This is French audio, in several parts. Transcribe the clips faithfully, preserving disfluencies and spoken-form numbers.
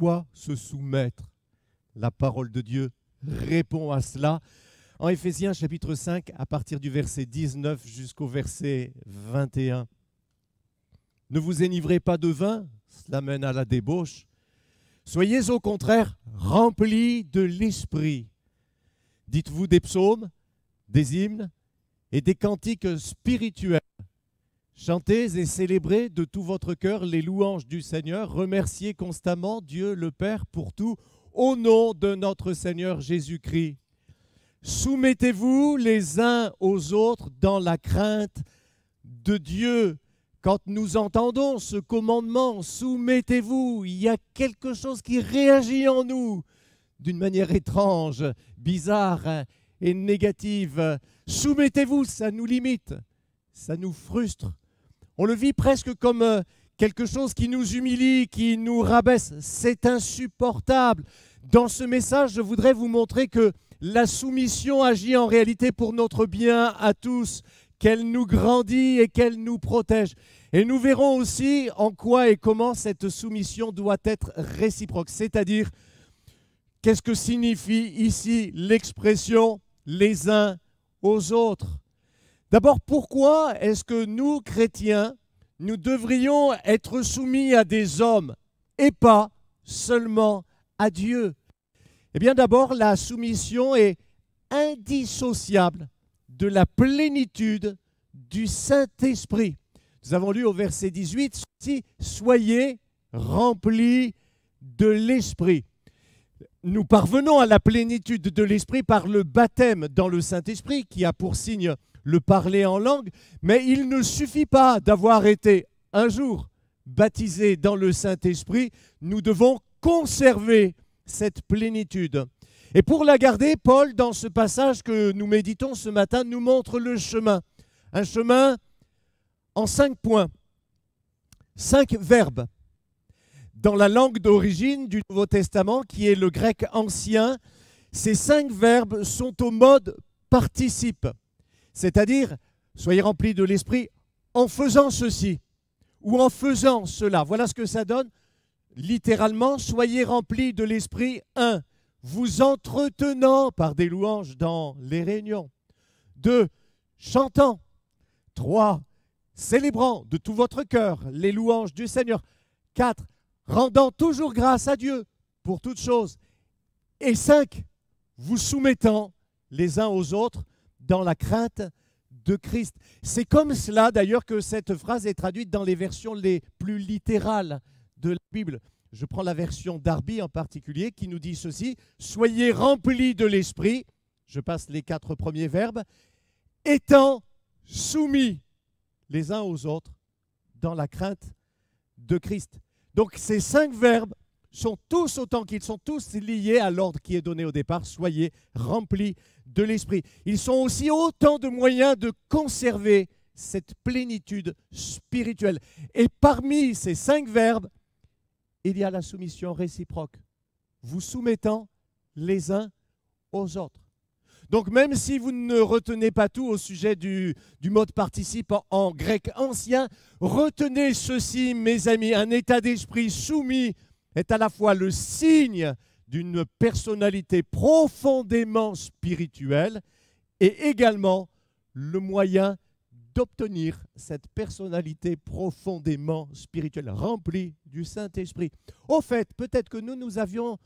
pourquoi se soumettre? La parole de Dieu répond à cela. En Éphésiens chapitre cinq, à partir du verset dix-neuf jusqu'au verset vingt et un. Ne vous énivrez pas de vin, cela mène à la débauche. Soyez au contraire remplis de l'esprit. Dites-vous des psaumes, des hymnes et des cantiques spirituels. Chantez et célébrez de tout votre cœur les louanges du Seigneur. Remerciez constamment Dieu le Père pour tout, au nom de notre Seigneur Jésus-Christ. Soumettez-vous les uns aux autres dans la crainte de Dieu. Quand nous entendons ce commandement, soumettez-vous, il y a quelque chose qui réagit en nous d'une manière étrange, bizarre et négative. Soumettez-vous, ça nous limite, ça nous frustre. On le vit presque comme quelque chose qui nous humilie, qui nous rabaisse. C'est insupportable. Dans ce message, je voudrais vous montrer que la soumission agit en réalité pour notre bien à tous, qu'elle nous grandit et qu'elle nous protège. Et nous verrons aussi en quoi et comment cette soumission doit être réciproque. C'est-à-dire, qu'est-ce que signifie ici l'expression « les uns aux autres » ? D'abord, pourquoi est-ce que nous, chrétiens, nous devrions être soumis à des hommes et pas seulement à Dieu ? Eh bien, d'abord, la soumission est indissociable de la plénitude du Saint-Esprit. Nous avons lu au verset dix-huit, « Soyez remplis de l'Esprit ». Nous parvenons à la plénitude de l'Esprit par le baptême dans le Saint-Esprit, qui a pour signe le parler en langue, mais il ne suffit pas d'avoir été un jour baptisé dans le Saint-Esprit, nous devons conserver cette plénitude. Et pour la garder, Paul, dans ce passage que nous méditons ce matin, nous montre le chemin. Un chemin en cinq points, cinq verbes. Dans la langue d'origine du Nouveau Testament, qui est le grec ancien, ces cinq verbes sont au mode participe. C'est-à-dire, soyez remplis de l'esprit en faisant ceci ou en faisant cela. Voilà ce que ça donne. Littéralement, soyez remplis de l'esprit, un, vous entretenant par des louanges dans les réunions. deux. Chantant. trois. Célébrant de tout votre cœur les louanges du Seigneur. quatre. Rendant toujours grâce à Dieu pour toutes choses. Et cinq. Vous soumettant les uns aux autres dans la crainte de Christ. C'est comme cela d'ailleurs que cette phrase est traduite dans les versions les plus littérales de la Bible. Je prends la version Darby en particulier qui nous dit ceci, « Soyez remplis de l'esprit », je passe les quatre premiers verbes, « étant soumis les uns aux autres dans la crainte de Christ ». Donc ces cinq verbes sont tous, autant qu'ils sont tous liés à l'ordre qui est donné au départ, « Soyez remplis de l'esprit ». Ils sont aussi autant de moyens de conserver cette plénitude spirituelle. Et parmi ces cinq verbes, il y a la soumission réciproque, vous soumettant les uns aux autres. Donc même si vous ne retenez pas tout au sujet du, du mode participe en grec ancien, retenez ceci, mes amis, un état d'esprit soumis est à la fois le signe d'une personnalité profondément spirituelle et également le moyen d'obtenir cette personnalité profondément spirituelle, remplie du Saint-Esprit. Au fait, peut-être que nous, nous avions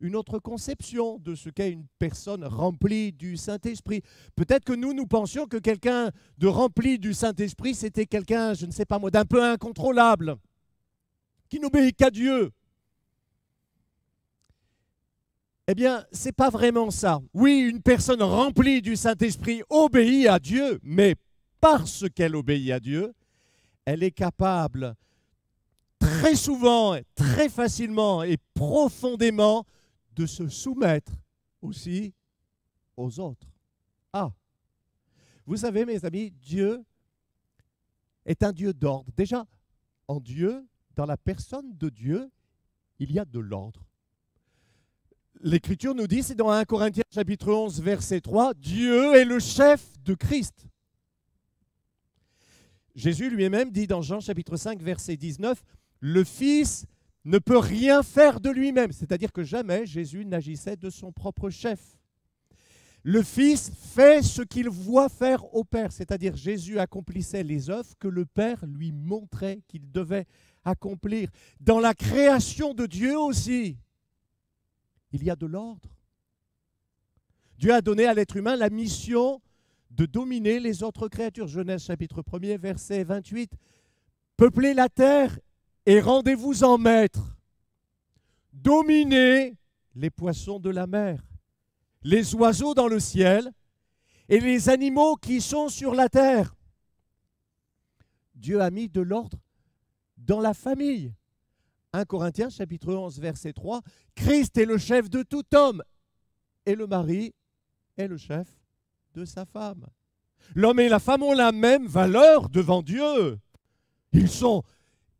une autre conception de ce qu'est une personne remplie du Saint-Esprit. Peut-être que nous, nous pensions que quelqu'un de rempli du Saint-Esprit, c'était quelqu'un, je ne sais pas moi, d'un peu incontrôlable, qui n'obéit qu'à Dieu. Eh bien, ce n'est pas vraiment ça. Oui, une personne remplie du Saint-Esprit obéit à Dieu, mais parce qu'elle obéit à Dieu, elle est capable très souvent, très facilement et profondément de se soumettre aussi aux autres. Ah, vous savez mes amis, Dieu est un Dieu d'ordre. Déjà, en Dieu, dans la personne de Dieu, il y a de l'ordre. L'Écriture nous dit, c'est dans un Corinthiens chapitre onze, verset trois, « Dieu est le chef de Christ ». Jésus lui-même dit dans Jean chapitre cinq, verset dix-neuf, « Le Fils ne peut rien faire de lui-même. C'est-à-dire que jamais Jésus n'agissait de son propre chef. Le Fils fait ce qu'il voit faire au Père, c'est-à-dire Jésus accomplissait les œuvres que le Père lui montrait qu'il devait accomplir. Dans la création de Dieu aussi, il y a de l'ordre. Dieu a donné à l'être humain la mission de dominer les autres créatures. Genèse chapitre premier, verset vingt-huit. « Peuplez la terre et rendez-vous en maîtres. Dominez les poissons de la mer, les oiseaux dans le ciel et les animaux qui sont sur la terre. » Dieu a mis de l'ordre dans la famille. premier Corinthiens chapitre onze, verset trois. « Christ est le chef de tout homme et le mari est le chef de sa femme. » L'homme et la femme ont la même valeur devant Dieu. Ils sont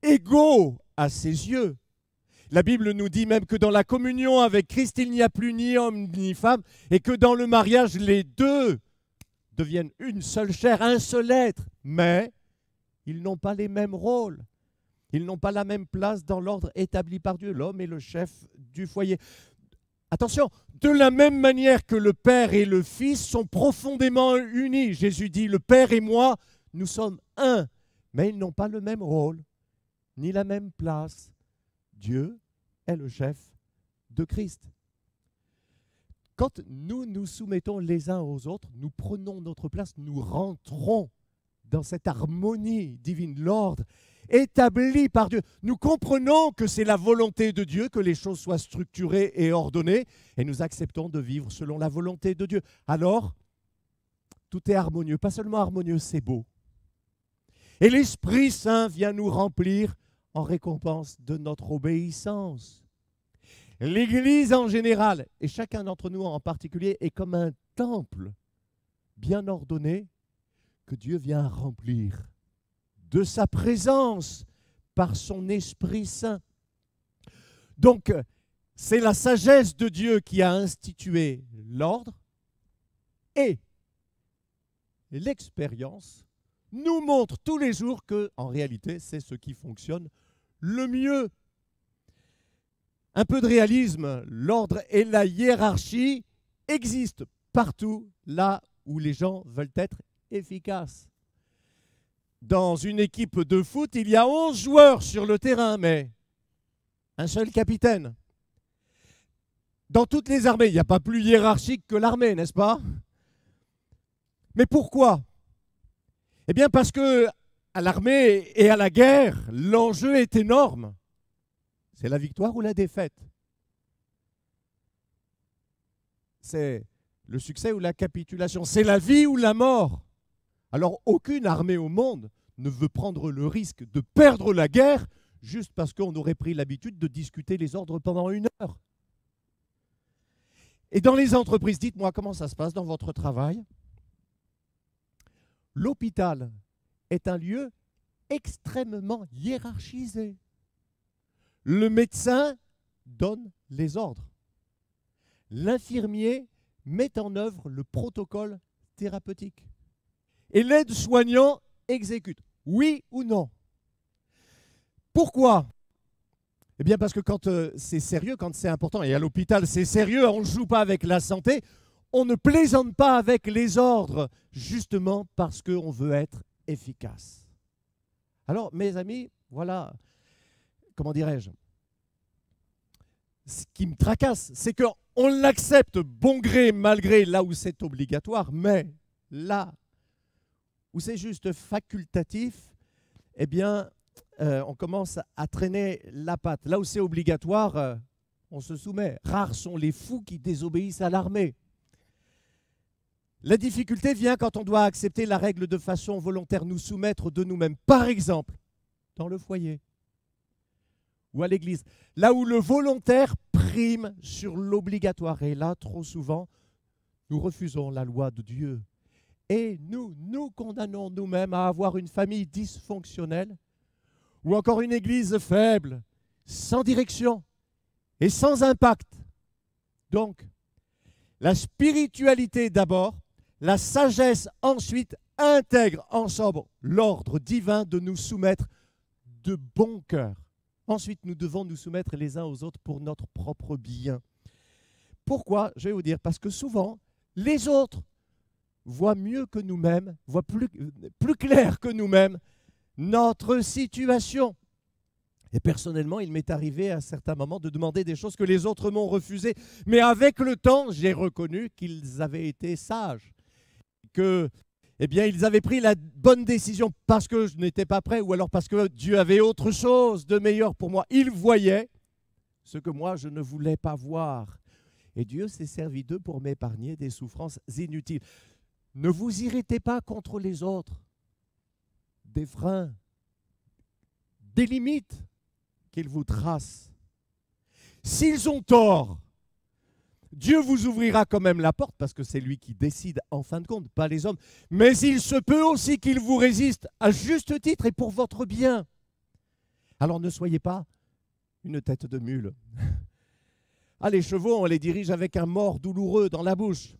égaux à ses yeux. La Bible nous dit même que dans la communion avec Christ, il n'y a plus ni homme ni femme, et que dans le mariage, les deux deviennent une seule chair, un seul être. Mais ils n'ont pas les mêmes rôles. Ils n'ont pas la même place dans l'ordre établi par Dieu. L'homme est le chef du foyer. Attention, de la même manière que le Père et le Fils sont profondément unis. Jésus dit, le Père et moi, nous sommes un. Mais ils n'ont pas le même rôle, ni la même place. Dieu est le chef de Christ. Quand nous nous soumettons les uns aux autres, nous prenons notre place, nous rentrons dans cette harmonie divine, l'ordre établi par Dieu. Nous comprenons que c'est la volonté de Dieu que les choses soient structurées et ordonnées, et nous acceptons de vivre selon la volonté de Dieu. Alors, tout est harmonieux. Pas seulement harmonieux, c'est beau. Et l'Esprit Saint vient nous remplir en récompense de notre obéissance. L'Église en général, et chacun d'entre nous en particulier, est comme un temple bien ordonné que Dieu vient remplir de sa présence par son Esprit Saint. Donc, c'est la sagesse de Dieu qui a institué l'ordre et l'expérience nous montre tous les jours que, en réalité, c'est ce qui fonctionne le mieux. Un peu de réalisme, l'ordre et la hiérarchie existent partout là où les gens veulent être efficaces. Dans une équipe de foot, il y a onze joueurs sur le terrain, mais un seul capitaine. Dans toutes les armées, il n'y a pas plus hiérarchique que l'armée, n'est-ce pas? Mais pourquoi ? Eh bien parce que à l'armée et à la guerre, l'enjeu est énorme. C'est la victoire ou la défaite. C'est le succès ou la capitulation. C'est la vie ou la mort. Alors aucune armée au monde ne veut prendre le risque de perdre la guerre juste parce qu'on aurait pris l'habitude de discuter les ordres pendant une heure. Et dans les entreprises, dites-moi comment ça se passe dans votre travail ? L'hôpital est un lieu extrêmement hiérarchisé. Le médecin donne les ordres. L'infirmier met en œuvre le protocole thérapeutique. Et l'aide-soignant exécute, oui ou non. Pourquoi ? Eh bien parce que quand c'est sérieux, quand c'est important, et à l'hôpital c'est sérieux, on ne joue pas avec la santé. On ne plaisante pas avec les ordres, justement parce qu'on veut être efficace. Alors, mes amis, voilà, comment dirais-je, ce qui me tracasse, c'est qu'on l'accepte bon gré, mal gré, là où c'est obligatoire, mais là où c'est juste facultatif, eh bien, euh, on commence à traîner la patte. Là où c'est obligatoire, euh, on se soumet. Rares sont les fous qui désobéissent à l'armée. La difficulté vient quand on doit accepter la règle de façon volontaire, nous soumettre de nous-mêmes. Par exemple, dans le foyer ou à l'église, là où le volontaire prime sur l'obligatoire. Et là, trop souvent, nous refusons la loi de Dieu. Et nous, nous condamnons nous-mêmes à avoir une famille dysfonctionnelle ou encore une église faible, sans direction et sans impact. Donc, la spiritualité d'abord, la sagesse ensuite intègre ensemble l'ordre divin de nous soumettre de bon cœur Ensuite, nous devons nous soumettre les uns aux autres pour notre propre bien. Pourquoi? Je vais vous dire, parce que souvent, les autres voient mieux que nous-mêmes, voient plus, plus clair que nous-mêmes notre situation. Et personnellement, il m'est arrivé à certains moments de demander des choses que les autres m'ont refusées. Mais avec le temps, j'ai reconnu qu'ils avaient été sages, que, eh bien, ils avaient pris la bonne décision parce que je n'étais pas prêt ou alors parce que Dieu avait autre chose de meilleur pour moi. Ils voyaient ce que moi, je ne voulais pas voir. Et Dieu s'est servi d'eux pour m'épargner des souffrances inutiles. Ne vous irritez pas contre les autres. Des freins, des limites qu'ils vous tracent. S'ils ont tort, Dieu vous ouvrira quand même la porte, parce que c'est lui qui décide en fin de compte, pas les hommes. Mais il se peut aussi qu'ils vous résistent à juste titre et pour votre bien. Alors ne soyez pas une tête de mule. Ah, les chevaux, on les dirige avec un mors douloureux dans la bouche.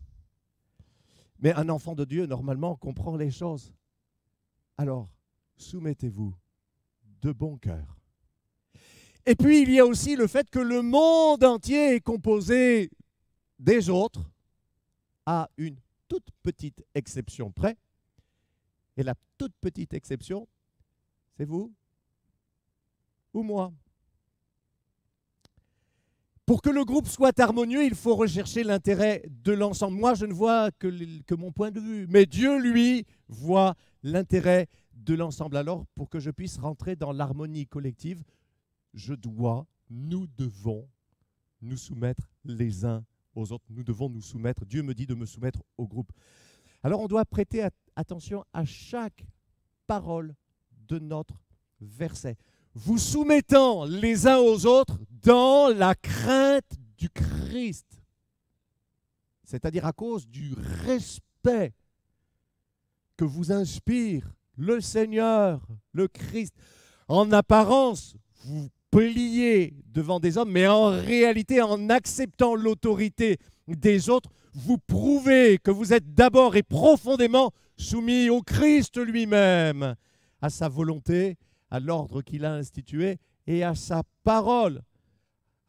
Mais un enfant de Dieu, normalement, comprend les choses. Alors, soumettez-vous de bon cœur. Et puis, il y a aussi le fait que le monde entier est composé des autres, à une toute petite exception près. Et la toute petite exception, c'est vous ou moi. Pour que le groupe soit harmonieux, il faut rechercher l'intérêt de l'ensemble. Moi, je ne vois que, que mon point de vue, mais Dieu, lui, voit l'intérêt de l'ensemble. Alors, pour que je puisse rentrer dans l'harmonie collective, je dois, nous devons nous soumettre les uns aux autres. Nous devons nous soumettre. Dieu me dit de me soumettre au groupe. Alors, on doit prêter attention à chaque parole de notre verset. Vous soumettant les uns aux autres dans la crainte du Christ. C'est-à-dire à cause du respect que vous inspire le Seigneur, le Christ. En apparence, vous pliez devant des hommes, mais en réalité, en acceptant l'autorité des autres, vous prouvez que vous êtes d'abord et profondément soumis au Christ lui-même, à sa volonté, à l'ordre qu'il a institué et à sa parole.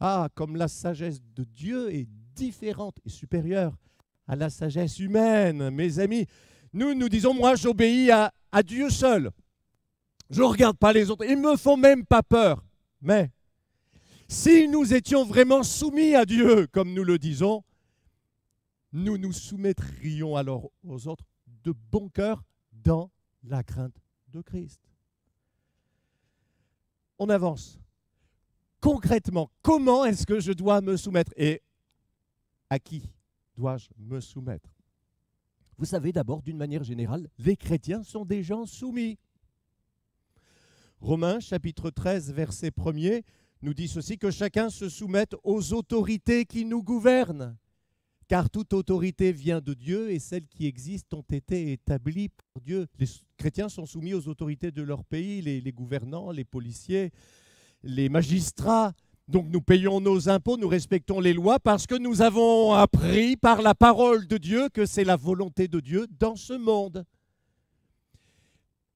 Ah, comme la sagesse de Dieu est différente et supérieure à la sagesse humaine, mes amis. Nous, nous disons, moi, j'obéis à, à Dieu seul. Je ne regarde pas les autres. Ils ne me font même pas peur. Mais si nous étions vraiment soumis à Dieu, comme nous le disons, nous nous soumettrions alors aux autres de bon cœur dans la crainte de Christ. On avance. Concrètement, comment est-ce que je dois me soumettre et à qui dois-je me soumettre? Vous savez, d'abord, d'une manière générale, les chrétiens sont des gens soumis. Romains, chapitre treize, verset premier, nous dit ceci, que chacun se soumette aux autorités qui nous gouvernent, car toute autorité vient de Dieu et celles qui existent ont été établies par Dieu. Les chrétiens sont soumis aux autorités de leur pays, les, les gouvernants, les policiers, les magistrats. Donc nous payons nos impôts, nous respectons les lois parce que nous avons appris par la parole de Dieu que c'est la volonté de Dieu dans ce monde.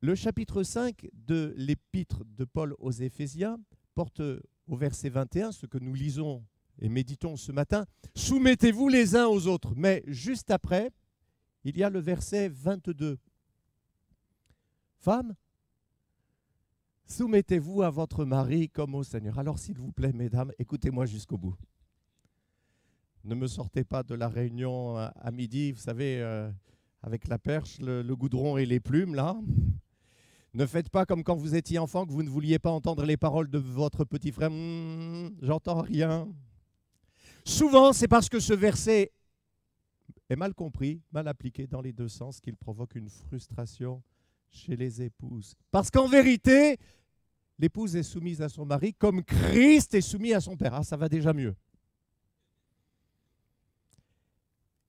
Le chapitre cinq de l'épître de Paul aux Éphésiens porte au verset vingt et un ce que nous lisons et méditons ce matin. « Soumettez-vous les uns aux autres ». Mais juste après, il y a le verset vingt-deux. « Femmes, soumettez-vous à votre mari comme au Seigneur. » Alors s'il vous plaît, mesdames, écoutez-moi jusqu'au bout. Ne me sortez pas de la réunion à midi, vous savez, euh, avec la perche, le, le goudron et les plumes, là. Ne faites pas comme quand vous étiez enfant, que vous ne vouliez pas entendre les paroles de votre petit frère. Mmh, « J'entends rien. » Souvent, c'est parce que ce verset est mal compris, mal appliqué dans les deux sens, qu'il provoque une frustration chez les épouses. Parce qu'en vérité, l'épouse est soumise à son mari comme Christ est soumis à son Père. Ah, ça va déjà mieux.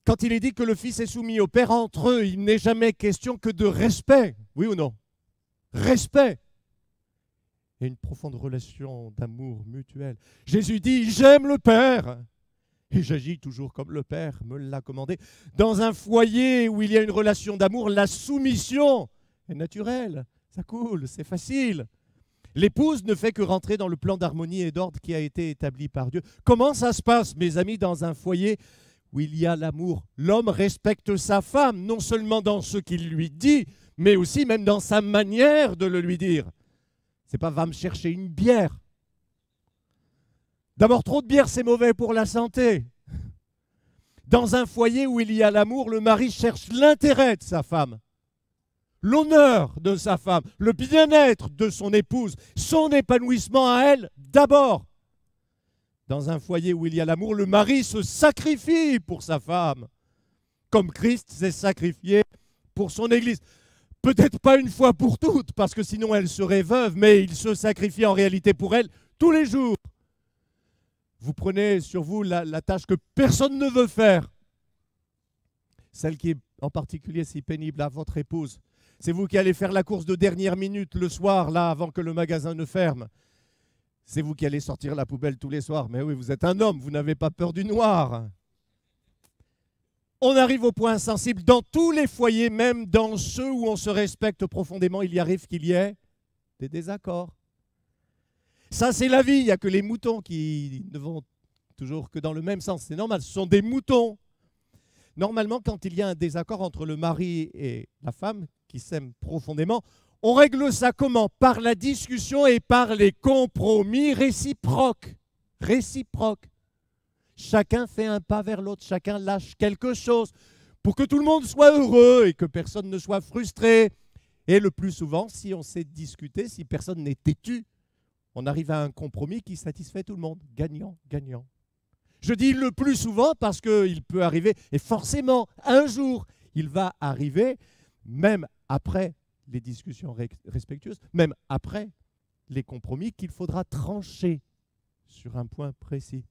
Quand il est dit que le Fils est soumis au Père, entre eux, il n'est jamais question que de respect. Oui ou non? Respect. Et une profonde relation d'amour mutuel. Jésus dit, j'aime le Père. Et j'agis toujours comme le Père me l'a commandé. Dans un foyer où il y a une relation d'amour, la soumission est naturelle, ça coule, c'est facile. L'épouse ne fait que rentrer dans le plan d'harmonie et d'ordre qui a été établi par Dieu. Comment ça se passe, mes amis, dans un foyer où il y a l'amour? L'homme respecte sa femme, non seulement dans ce qu'il lui dit, mais aussi même dans sa manière de le lui dire. C'est pas « va me chercher une bière ». D'abord, trop de bière, c'est mauvais pour la santé. Dans un foyer où il y a l'amour, le mari cherche l'intérêt de sa femme, l'honneur de sa femme, le bien-être de son épouse, son épanouissement à elle d'abord. Dans un foyer où il y a l'amour, le mari se sacrifie pour sa femme, comme Christ s'est sacrifié pour son Église. Peut-être pas une fois pour toutes, parce que sinon elle serait veuve, mais il se sacrifie en réalité pour elle tous les jours. Vous prenez sur vous la, la tâche que personne ne veut faire, celle qui est en particulier si pénible à votre épouse. C'est vous qui allez faire la course de dernière minute le soir, là, avant que le magasin ne ferme. C'est vous qui allez sortir la poubelle tous les soirs. Mais oui, vous êtes un homme, vous n'avez pas peur du noir. On arrive au point sensible. Dans tous les foyers, même dans ceux où on se respecte profondément, il y arrive qu'il y ait des désaccords. Ça, c'est la vie. Il n'y a que les moutons qui ne vont toujours que dans le même sens. C'est normal, ce sont des moutons. Normalement, quand il y a un désaccord entre le mari et la femme, qui s'aiment profondément, on règle ça comment? Par la discussion et par les compromis réciproques. Réciproques. Chacun fait un pas vers l'autre, chacun lâche quelque chose pour que tout le monde soit heureux et que personne ne soit frustré. Et le plus souvent, si on sait discuter, si personne n'est têtu, on arrive à un compromis qui satisfait tout le monde. Gagnant, gagnant. Je dis le plus souvent parce qu'il peut arriver, et forcément, un jour, il va arriver, même après les discussions respectueuses, même après les compromis, qu'il faudra trancher sur un point précis.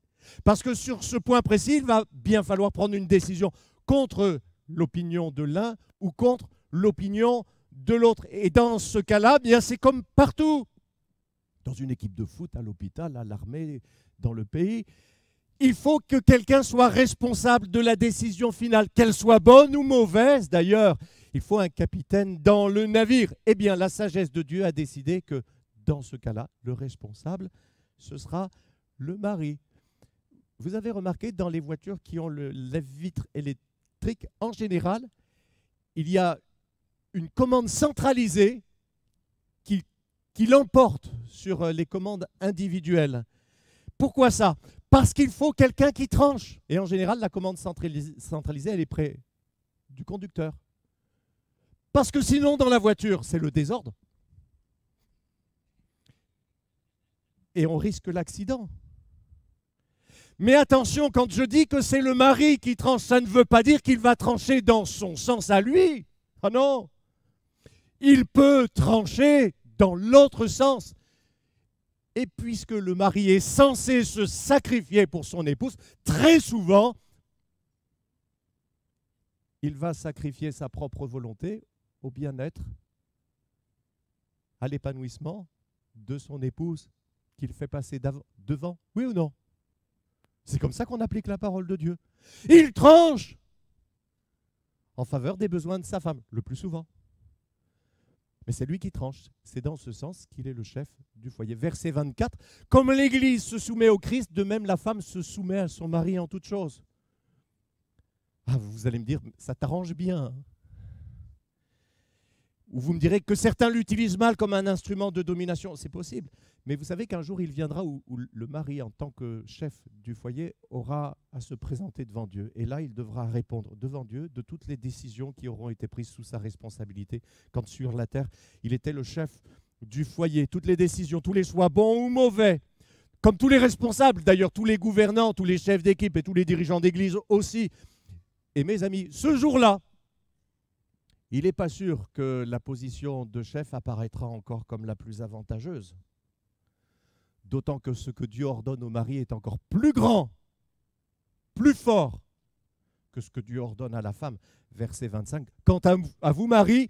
Parce que sur ce point précis, il va bien falloir prendre une décision contre l'opinion de l'un ou contre l'opinion de l'autre. Et dans ce cas-là, bien c'est comme partout. Dans une équipe de foot, à l'hôpital, à l'armée, dans le pays, il faut que quelqu'un soit responsable de la décision finale, qu'elle soit bonne ou mauvaise d'ailleurs. Il faut un capitaine dans le navire. Eh bien, la sagesse de Dieu a décidé que dans ce cas-là, le responsable, ce sera le mari. Vous avez remarqué, dans les voitures qui ont le lève-vitre électrique, en général, il y a une commande centralisée qui, qui l'emporte sur les commandes individuelles. Pourquoi ça? Parce qu'il faut quelqu'un qui tranche. Et en général, la commande centralisée, elle est près du conducteur. Parce que sinon, dans la voiture, c'est le désordre. Et on risque l'accident. Mais attention, quand je dis que c'est le mari qui tranche, ça ne veut pas dire qu'il va trancher dans son sens à lui. Ah non! Il peut trancher dans l'autre sens. Et puisque le mari est censé se sacrifier pour son épouse, très souvent, il va sacrifier sa propre volonté au bien-être, à l'épanouissement de son épouse qu'il fait passer devant. Oui ou non? C'est comme ça qu'on applique la parole de Dieu. Il tranche en faveur des besoins de sa femme, le plus souvent. Mais c'est lui qui tranche. C'est dans ce sens qu'il est le chef du foyer. Verset vingt-quatre, « Comme l'Église se soumet au Christ, de même la femme se soumet à son mari en toutes choses. » Ah, vous allez me dire, ça t'arrange bien. Ou vous me direz que certains l'utilisent mal comme un instrument de domination. C'est possible. Mais vous savez qu'un jour, il viendra où, où le mari, en tant que chef du foyer, aura à se présenter devant Dieu. Et là, il devra répondre devant Dieu de toutes les décisions qui auront été prises sous sa responsabilité. Quand sur la terre, il était le chef du foyer. Toutes les décisions, tous les choix, bons ou mauvais, comme tous les responsables, d'ailleurs, tous les gouvernants, tous les chefs d'équipe et tous les dirigeants d'église aussi. Et mes amis, ce jour-là, il n'est pas sûr que la position de chef apparaîtra encore comme la plus avantageuse. D'autant que ce que Dieu ordonne au mari est encore plus grand, plus fort que ce que Dieu ordonne à la femme. Verset vingt-cinq, « Quant à vous, mari,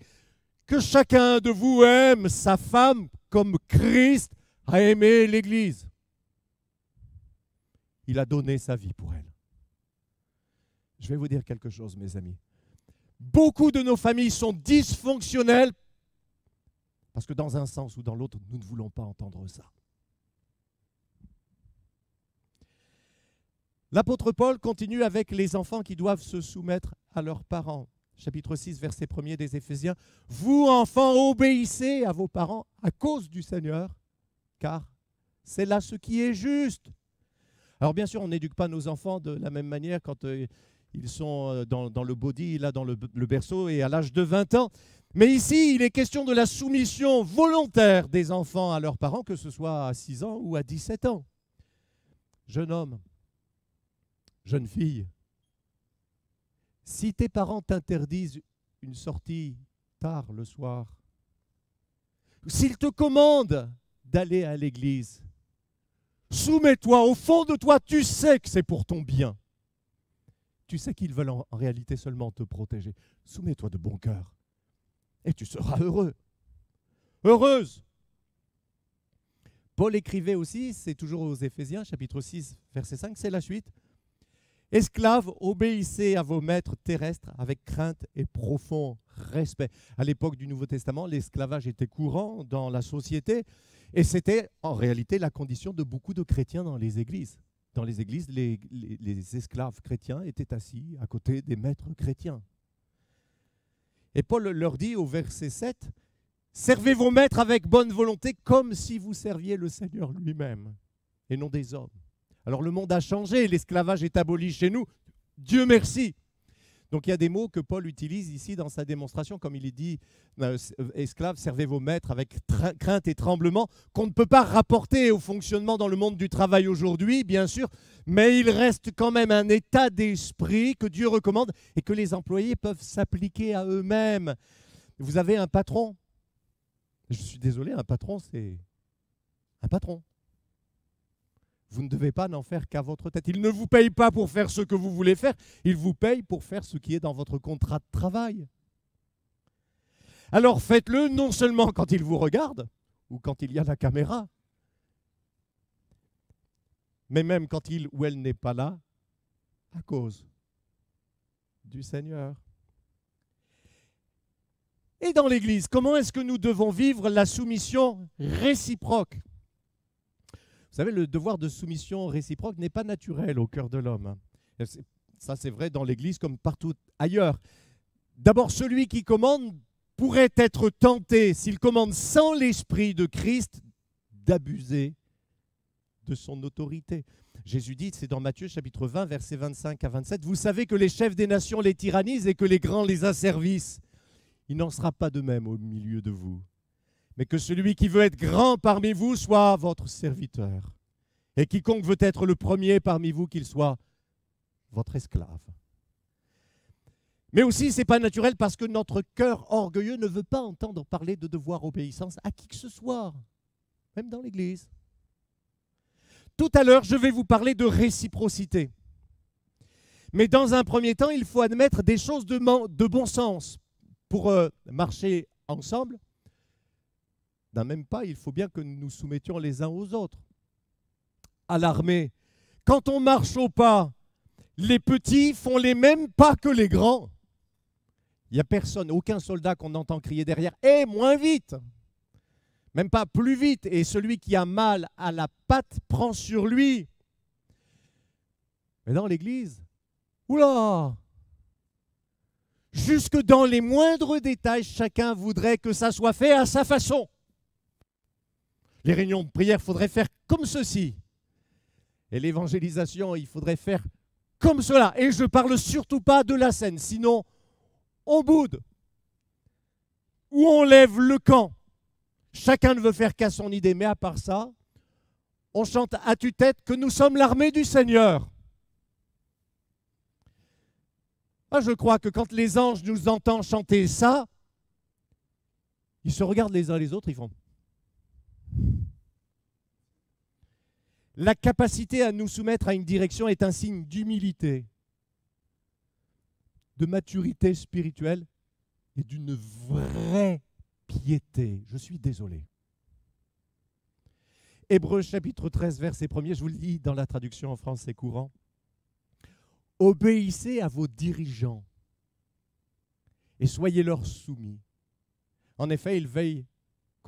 que chacun de vous aime sa femme comme Christ a aimé l'Église. » Il a donné sa vie pour elle. Je vais vous dire quelque chose, mes amis. Beaucoup de nos familles sont dysfonctionnelles Parce que dans un sens ou dans l'autre, nous ne voulons pas entendre ça. L'apôtre Paul continue avec les enfants qui doivent se soumettre à leurs parents. Chapitre six, verset premier des Éphésiens. « Vous, enfants, obéissez à vos parents à cause du Seigneur, car c'est là ce qui est juste. » Alors bien sûr, on n'éduque pas nos enfants de la même manière quand euh, ils sont dans, dans le body, là dans le, le berceau, et à l'âge de vingt ans. Mais ici, il est question de la soumission volontaire des enfants à leurs parents, que ce soit à six ans ou à dix-sept ans. Jeune homme, jeune fille, si tes parents t'interdisent une sortie tard le soir, s'ils te commandent d'aller à l'église, soumets-toi, au fond de toi, tu sais que c'est pour ton bien. Tu sais qu'ils veulent en réalité seulement te protéger. Soumets-toi de bon cœur et tu seras heureux, heureuse. Paul écrivait aussi, c'est toujours aux Éphésiens, chapitre six, verset cinq, c'est la suite. « Esclaves, obéissez à vos maîtres terrestres avec crainte et profond respect. » À l'époque du Nouveau Testament, l'esclavage était courant dans la société. Et c'était en réalité la condition de beaucoup de chrétiens dans les églises. Dans les églises, les, les, les esclaves chrétiens étaient assis à côté des maîtres chrétiens. Et Paul leur dit au verset sept, « Servez vos maîtres avec bonne volonté comme si vous serviez le Seigneur lui-même et non des hommes. » Alors le monde a changé, l'esclavage est aboli chez nous, Dieu merci. Donc il y a des mots que Paul utilise ici dans sa démonstration, comme il est dit, euh, esclaves, servez vos maîtres avec crainte et tremblement, qu'on ne peut pas rapporter au fonctionnement dans le monde du travail aujourd'hui, bien sûr, mais il reste quand même un état d'esprit que Dieu recommande et que les employés peuvent s'appliquer à eux-mêmes. Vous avez un patron, je suis désolé, un patron c'est un patron. Vous ne devez pas n'en faire qu'à votre tête. Il ne vous paye pas pour faire ce que vous voulez faire, il vous paye pour faire ce qui est dans votre contrat de travail. Alors faites-le non seulement quand il vous regarde, ou quand il y a la caméra, mais même quand il ou elle n'est pas là, à cause du Seigneur. Et dans l'Église, comment est-ce que nous devons vivre la soumission réciproque ? Vous savez, le devoir de soumission réciproque n'est pas naturel au cœur de l'homme. Ça, c'est vrai dans l'Église comme partout ailleurs. D'abord, celui qui commande pourrait être tenté, s'il commande sans l'esprit de Christ, d'abuser de son autorité. Jésus dit, c'est dans Matthieu chapitre vingt, versets vingt-cinq à vingt-sept, « Vous savez que les chefs des nations les tyrannisent et que les grands les asservissent. Il n'en sera pas de même au milieu de vous. » Mais que celui qui veut être grand parmi vous soit votre serviteur. Et quiconque veut être le premier parmi vous, qu'il soit votre esclave. Mais aussi, ce n'est pas naturel parce que notre cœur orgueilleux ne veut pas entendre parler de devoir obéissance à qui que ce soit, même dans l'Église. Tout à l'heure, je vais vous parler de réciprocité. Mais dans un premier temps, il faut admettre des choses de, de bon sens pour euh, marcher ensemble. D'un même pas, il faut bien que nous nous soumettions les uns aux autres. À l'armée, quand on marche au pas, les petits font les mêmes pas que les grands. Il n'y a personne, aucun soldat qu'on entend crier derrière « Eh, moins vite !» Même pas plus vite. Et celui qui a mal à la patte prend sur lui. Mais dans l'Église, oula ! Jusque dans les moindres détails, chacun voudrait que ça soit fait à sa façon. Les réunions de prière, il faudrait faire comme ceci. Et l'évangélisation, il faudrait faire comme cela. Et je ne parle surtout pas de la scène, sinon on boude. Ou on lève le camp. Chacun ne veut faire qu'à son idée, mais à part ça, on chante à tue-tête que nous sommes l'armée du Seigneur. Moi, je crois que quand les anges nous entendent chanter ça, ils se regardent les uns les autres, ils font... La capacité à nous soumettre à une direction est un signe d'humilité, de maturité spirituelle et d'une vraie piété. Je suis désolé. Hébreux chapitre treize, verset premier, je vous le lis dans la traduction en français courant. « Obéissez à vos dirigeants et soyez-leur soumis. En effet, ils veillent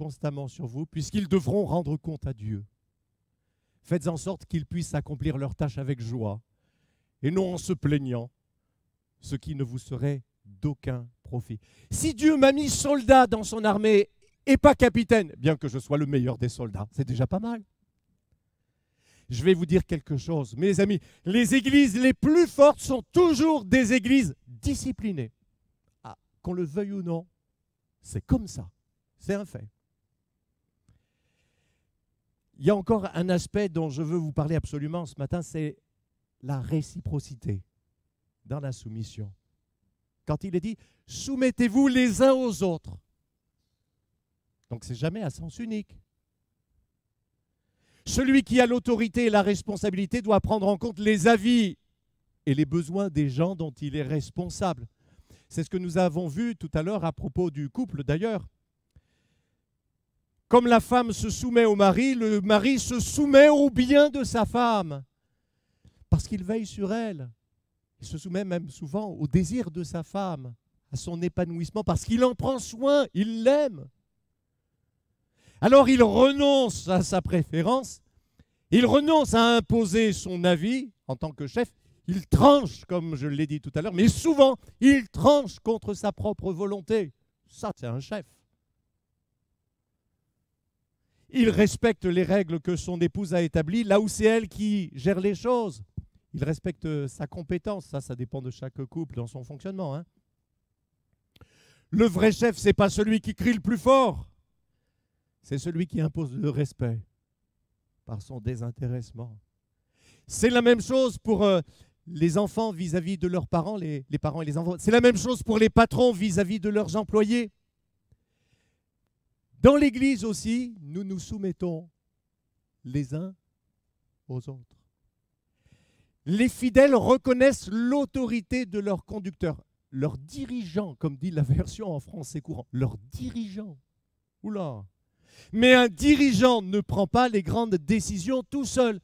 constamment sur vous, puisqu'ils devront rendre compte à Dieu. Faites en sorte qu'ils puissent accomplir leur tâche avec joie, et non en se plaignant, ce qui ne vous serait d'aucun profit. Si Dieu m'a mis soldat dans son armée et pas capitaine, bien que je sois le meilleur des soldats, c'est déjà pas mal. Je vais vous dire quelque chose, mes amis, les églises les plus fortes sont toujours des églises disciplinées. Ah, qu'on le veuille ou non, c'est comme ça, c'est un fait. Il y a encore un aspect dont je veux vous parler absolument ce matin, c'est la réciprocité dans la soumission. Quand il est dit « soumettez-vous les uns aux autres », donc c'est jamais à sens unique. Celui qui a l'autorité et la responsabilité doit prendre en compte les avis et les besoins des gens dont il est responsable. C'est ce que nous avons vu tout à l'heure à propos du couple d'ailleurs. Comme la femme se soumet au mari, le mari se soumet au bien de sa femme parce qu'il veille sur elle. Il se soumet même souvent au désir de sa femme, à son épanouissement parce qu'il en prend soin, il l'aime. Alors il renonce à sa préférence, il renonce à imposer son avis en tant que chef, il tranche, comme je l'ai dit tout à l'heure, mais souvent il tranche contre sa propre volonté. Ça, c'est un chef. Il respecte les règles que son épouse a établies, là où c'est elle qui gère les choses. Il respecte sa compétence, ça, ça dépend de chaque couple dans son fonctionnement, hein. Le vrai chef, ce n'est pas celui qui crie le plus fort. C'est celui qui impose le respect par son désintéressement. C'est la même chose pour euh, les enfants vis-à-vis de leurs parents, les, les parents et les enfants. C'est la même chose pour les patrons vis-à-vis de leurs employés. Dans l'Église aussi, nous nous soumettons les uns aux autres. Les fidèles reconnaissent l'autorité de leur conducteur, leur dirigeant, comme dit la version en français courant, leur dirigeant. Oula! Mais un dirigeant ne prend pas les grandes décisions tout seul. Vous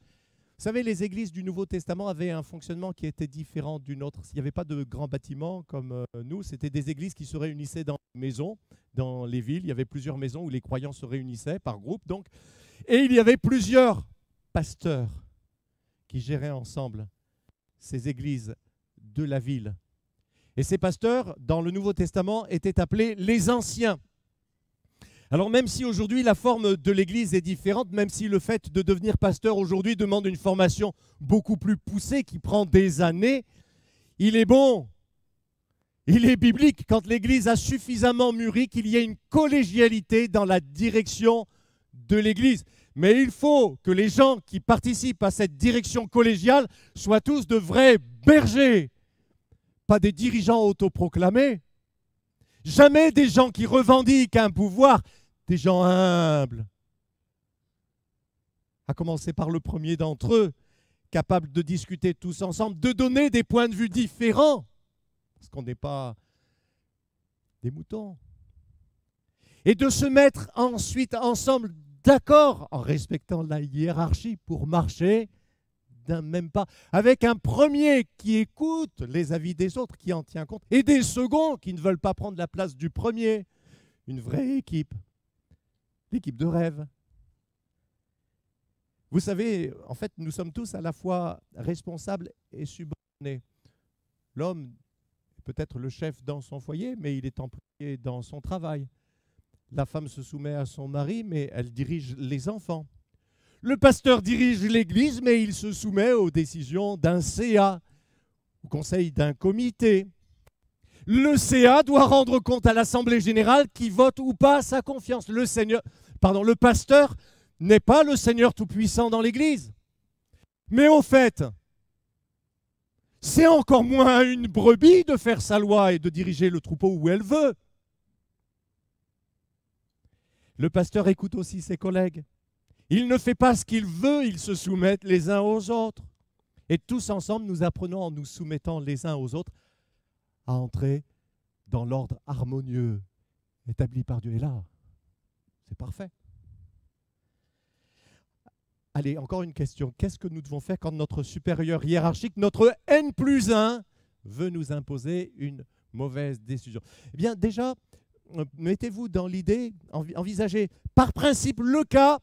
savez, les églises du Nouveau Testament avaient un fonctionnement qui était différent d'une autre. Il n'y avait pas de grands bâtiments comme nous. C'était des églises qui se réunissaient dans les maisons, dans les villes. Il y avait plusieurs maisons où les croyants se réunissaient par groupe. Donc. Et il y avait plusieurs pasteurs qui géraient ensemble ces églises de la ville. Et ces pasteurs, dans le Nouveau Testament, étaient appelés les anciens. Alors même si aujourd'hui la forme de l'Église est différente, même si le fait de devenir pasteur aujourd'hui demande une formation beaucoup plus poussée qui prend des années, il est bon, il est biblique quand l'Église a suffisamment mûri qu'il y ait une collégialité dans la direction de l'Église. Mais il faut que les gens qui participent à cette direction collégiale soient tous de vrais bergers, pas des dirigeants autoproclamés. Jamais des gens qui revendiquent un pouvoir, des gens humbles. À commencer par le premier d'entre eux, capables de discuter tous ensemble, de donner des points de vue différents, parce qu'on n'est pas des moutons. Et de se mettre ensuite ensemble d'accord, en respectant la hiérarchie, pour marcher d'un même pas, avec un premier qui écoute les avis des autres, qui en tient compte, et des seconds qui ne veulent pas prendre la place du premier. Une vraie équipe, l'équipe de rêve. Vous savez, en fait, nous sommes tous à la fois responsables et subordonnés. L'homme est peut-être le chef dans son foyer, mais il est employé dans son travail. La femme se soumet à son mari, mais elle dirige les enfants. Le pasteur dirige l'Église, mais il se soumet aux décisions d'un C A, au conseil d'un comité. Le C A doit rendre compte à l'Assemblée générale qui vote ou pas sa confiance. Le, Seigneur, pardon, le pasteur n'est pas le Seigneur Tout-Puissant dans l'Église. Mais au fait, c'est encore moins une brebis de faire sa loi et de diriger le troupeau où elle veut. Le pasteur écoute aussi ses collègues. Il ne fait pas ce qu'il veut, ils se soumettent les uns aux autres. Et tous ensemble, nous apprenons en nous soumettant les uns aux autres à entrer dans l'ordre harmonieux établi par Dieu. Et là, c'est parfait. Allez, encore une question. Qu'est-ce que nous devons faire quand notre supérieur hiérarchique, notre N plus un, veut nous imposer une mauvaise décision? Eh bien, déjà, mettez-vous dans l'idée, envisagez par principe le cas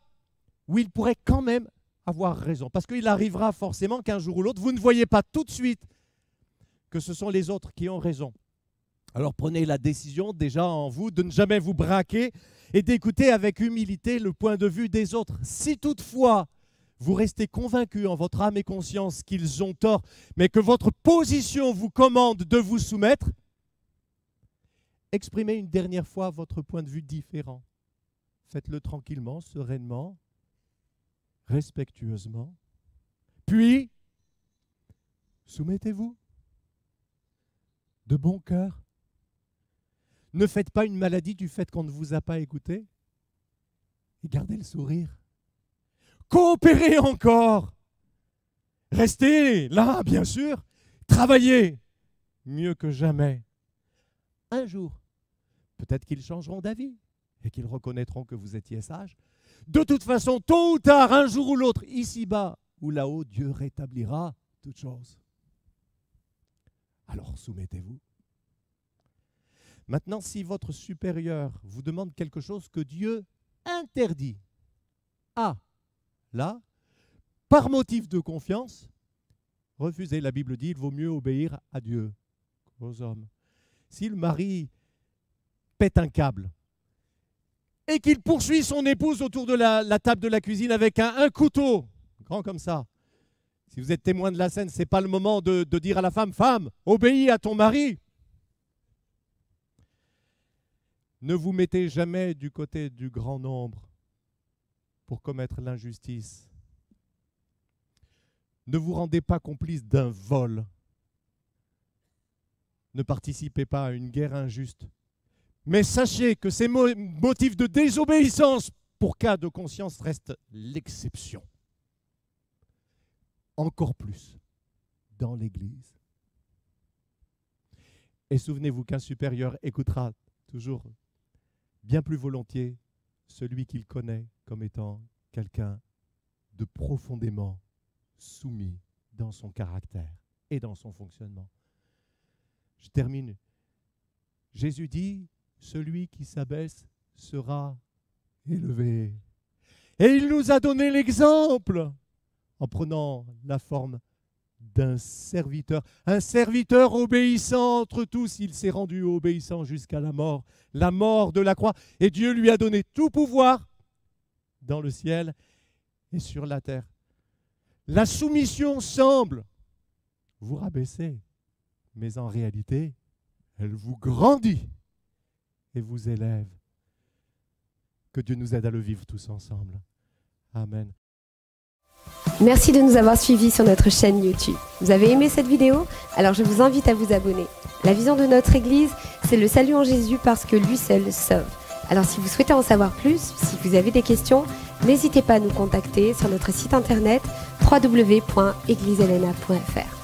où il pourrait quand même avoir raison. Parce qu'il arrivera forcément qu'un jour ou l'autre, vous ne voyez pas tout de suite que ce sont les autres qui ont raison. Alors prenez la décision déjà en vous de ne jamais vous braquer et d'écouter avec humilité le point de vue des autres. Si toutefois vous restez convaincu en votre âme et conscience qu'ils ont tort, mais que votre position vous commande de vous soumettre, exprimez une dernière fois votre point de vue différent. Faites-le tranquillement, sereinement, respectueusement. Puis, soumettez-vous de bon cœur. Ne faites pas une maladie du fait qu'on ne vous a pas écouté. Et gardez le sourire. Coopérez encore. Restez là, bien sûr. Travaillez mieux que jamais. Un jour, peut-être qu'ils changeront d'avis et qu'ils reconnaîtront que vous étiez sage. De toute façon, tôt ou tard, un jour ou l'autre, ici-bas ou là-haut, Dieu rétablira toutes choses. Alors soumettez-vous. Maintenant, si votre supérieur vous demande quelque chose que Dieu interdit, ah, là, par motif de confiance, refusez. La Bible dit, il vaut mieux obéir à Dieu qu'aux hommes. Si le mari pète un câble et qu'il poursuit son épouse autour de la, la table de la cuisine avec un, un couteau, grand comme ça, si vous êtes témoin de la scène, ce n'est pas le moment de, de dire à la femme, « Femme, obéis à ton mari !» Ne vous mettez jamais du côté du grand nombre pour commettre l'injustice. Ne vous rendez pas complice d'un vol. Ne participez pas à une guerre injuste. Mais sachez que ces mo- motifs de désobéissance pour cas de conscience restent l'exception. Encore plus dans l'Église. Et souvenez-vous qu'un supérieur écoutera toujours bien plus volontiers celui qu'il connaît comme étant quelqu'un de profondément soumis dans son caractère et dans son fonctionnement. Je termine. Jésus dit, celui qui s'abaisse sera élevé. Et il nous a donné l'exemple en prenant la forme d'un serviteur. Un serviteur obéissant entre tous, il s'est rendu obéissant jusqu'à la mort, la mort de la croix. Et Dieu lui a donné tout pouvoir dans le ciel et sur la terre. La soumission semble vous rabaisser, mais en réalité, elle vous grandit et vous élève. Que Dieu nous aide à le vivre tous ensemble. Amen. Merci de nous avoir suivis sur notre chaîne YouTube. Vous avez aimé cette vidéo? Alors je vous invite à vous abonner. La vision de notre Église, c'est le salut en Jésus parce que lui seul sauve. Alors si vous souhaitez en savoir plus, si vous avez des questions, n'hésitez pas à nous contacter sur notre site internet w w w point église helena point f r.